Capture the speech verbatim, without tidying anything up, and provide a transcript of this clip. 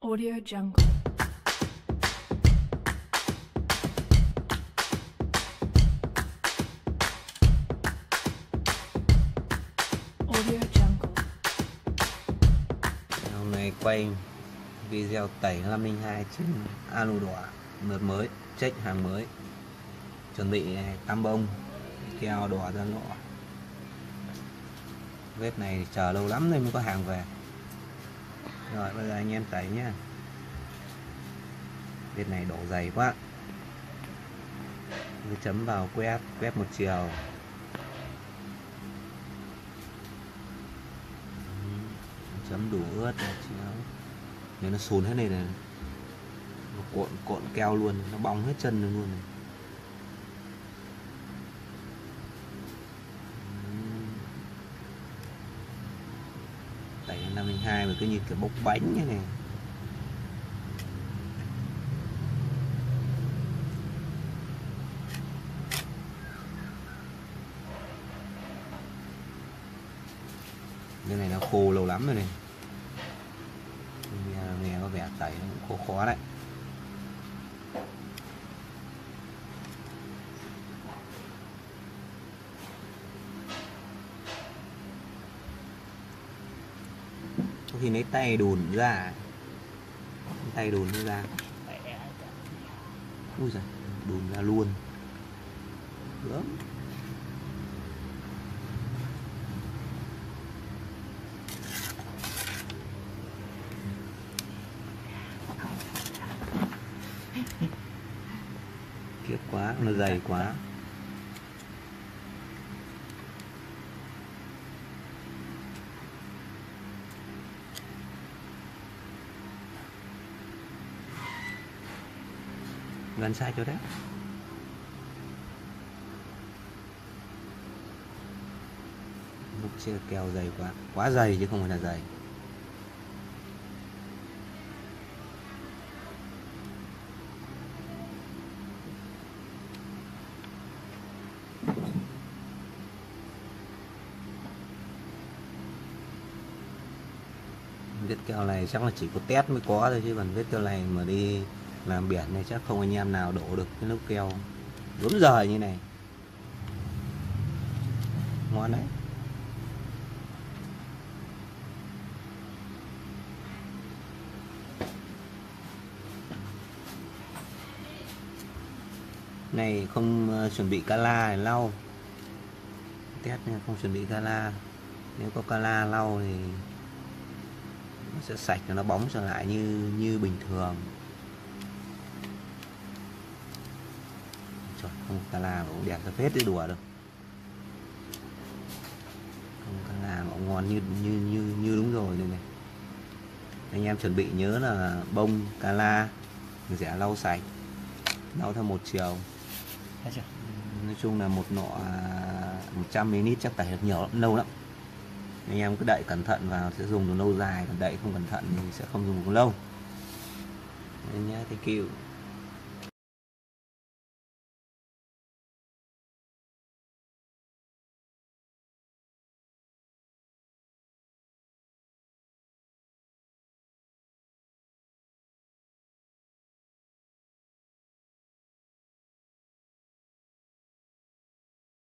Audiojungle. Audiojungle. Hôm nay quay video tẩy năm không hai trên Alu đỏ, lượt mới, check hàng mới. Chuẩn bị tam bông keo đỏ ra nọ. Web này chờ lâu lắm nên mới có hàng về. Rồi bây giờ anh em tẩy nhá. Bên này đổ dày quá. Cứ chấm vào quét, quét một chiều. Chấm đủ ướt một chiều. Nếu nó sùn hết này này, nó cuộn cuộn keo luôn, nó bong hết chân luôn này. năm không hai mà cứ như kiểu bốc bánh như này. Cái này nó khô lâu lắm rồi này. Nghe có vẻ tẩy nó khô khó đấy. Thì lấy tay đùn ra, tay đùn ra, ui giời, đùn ra luôn, gớm. Kiếp quá, nó dày quá. Gần sai chỗ đấy. Lúc chưa kèo dày quá, quá dày chứ không phải là dày. Vết kèo này chắc là chỉ có test mới có thôi, chứ còn vết kèo này mà đi làm biển này chắc không anh em nào đổ được cái lớp keo rúm rời như này. Ngon đấy. Này không chuẩn bị cala để lau. Test nha, không chuẩn bị cala. Nếu có cala lau thì nó sẽ sạch và nó bóng trở lại như như bình thường. Trời, không cala mà cũng đẹp ra phết đấy, đùa đâu. Không cala mà cũng ngon như như như như đúng rồi này này. Anh em chuẩn bị nhớ là bông cala rẻ lau sạch, lau theo một chiều. Nói chung là một nọ một trăm mi-li-lít chắc tẩy được nhiều lắm, lâu lắm. Anh em cứ đậy cẩn thận vào sẽ dùng được lâu dài, còn đậy không cẩn thận thì sẽ không dùng được lâu. Nên nhá, thank you.